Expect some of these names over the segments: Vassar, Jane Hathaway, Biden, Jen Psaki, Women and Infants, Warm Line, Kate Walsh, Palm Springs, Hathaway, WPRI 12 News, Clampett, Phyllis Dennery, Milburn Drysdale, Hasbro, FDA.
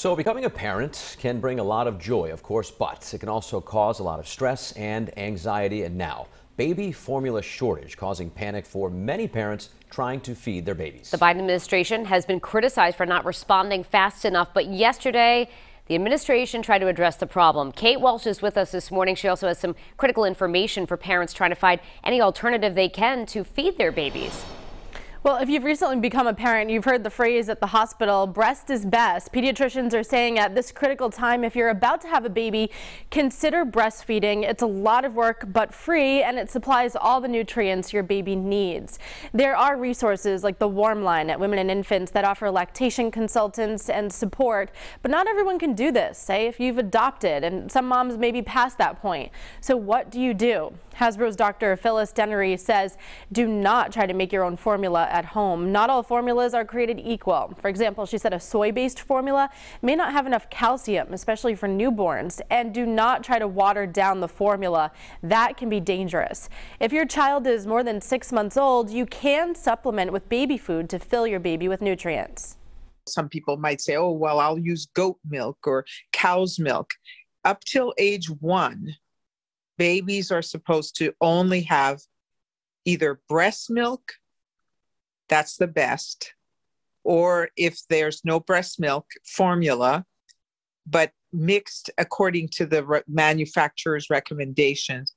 So becoming a parent can bring a lot of joy, of course, but it can also cause a lot of stress and anxiety. And now, baby formula shortage causing panic for many parents trying to feed their babies. The Biden administration has been criticized for not responding fast enough, but yesterday the administration tried to address the problem. Kate Walsh is with us this morning. She also has some critical information for parents trying to find any alternative they can to feed their babies. Well, if you've recently become a parent, you've heard the phrase at the hospital, breast is best. Pediatricians are saying at this critical time, if you're about to have a baby, consider breastfeeding. It's a lot of work, but free, and it supplies all the nutrients your baby needs. There are resources like the Warm Line at Women and Infants that offer lactation consultants and support, but not everyone can do this, say if you've adopted, and some moms may be past that point. So what do you do? Hasbro's Dr. Phyllis Dennery says, do not try to make your own formula at home. Not all formulas are created equal. For example, she said a soy-based formula may not have enough calcium, especially for newborns, and do not try to water down the formula. That can be dangerous. If your child is more than 6 months old, you can supplement with baby food to fill your baby with nutrients. Some people might say, oh, well, I'll use goat milk or cow's milk. Up till age 1, babies are supposed to only have either breast milk, that's the best, or if there's no breast milk, formula, but mixed according to the manufacturer's recommendations.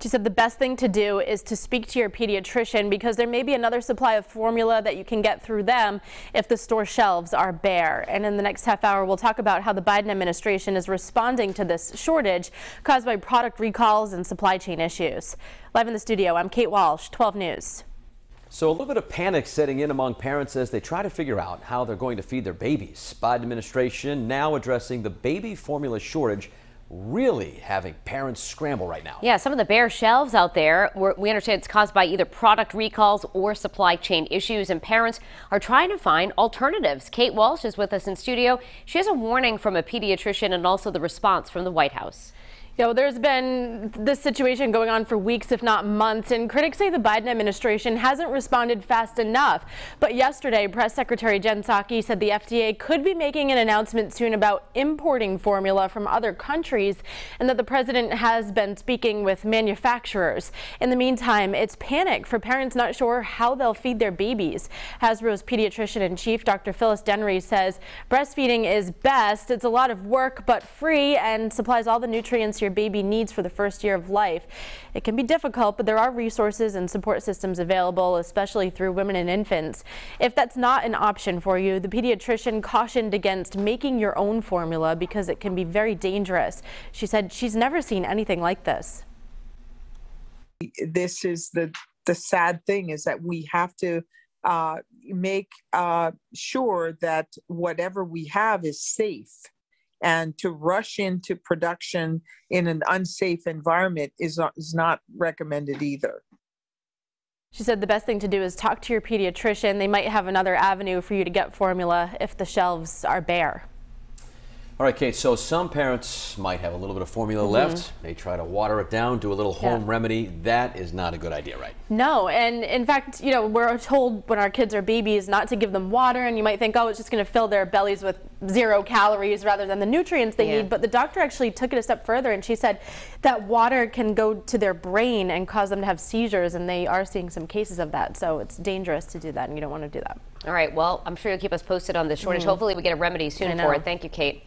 She said the best thing to do is to speak to your pediatrician because there may be another supply of formula that you can get through them if the store shelves are bare. And in the next half hour, we'll talk about how the Biden administration is responding to this shortage caused by product recalls and supply chain issues. Live in the studio, I'm Kate Walsh, 12 News. So a little bit of panic setting in among parents as they try to figure out how they're going to feed their babies. Biden administration now addressing the baby formula shortage, really having parents scramble right now. Yeah, some of the bare shelves out there, we understand it's caused by either product recalls or supply chain issues, and parents are trying to find alternatives. Kate Walsh is with us in studio. She has a warning from a pediatrician and also the response from the White House. You know, there's been this situation going on for weeks, if not months, and critics say the Biden administration hasn't responded fast enough. But yesterday, Press Secretary Jen Psaki said the FDA could be making an announcement soon about importing formula from other countries and that the president has been speaking with manufacturers. In the meantime, it's panic for parents not sure how they'll feed their babies. Hasbro's pediatrician-in-chief, Dr. Phyllis Dennery, says breastfeeding is best. It's a lot of work, but free, and supplies all the nutrients your baby needs for the first year of life. It can be difficult, but there are resources and support systems available, especially through Women and Infants. If that's not an option for you, the pediatrician cautioned against making your own formula because it can be very dangerous. She said she's never seen anything like this. This is the sad thing, is that we have to make sure that whatever we have is safe. And to rush into production in an unsafe environment is not recommended either. She said the best thing to do is talk to your pediatrician. They might have another avenue for you to get formula if the shelves are bare. All right, Kate, so some parents might have a little bit of formula left. They try to water it down, do a little home remedy. That is not a good idea, right? No, and in fact, you know, we're told when our kids are babies not to give them water, and you might think, oh, it's just going to fill their bellies with zero calories rather than the nutrients they need, but the doctor actually took it a step further, and she said that water can go to their brain and cause them to have seizures, and they are seeing some cases of that, so it's dangerous to do that, and you don't want to do that. All right, well, I'm sure you'll keep us posted on this shortage. Hopefully we get a remedy soon for it. Thank you, Kate.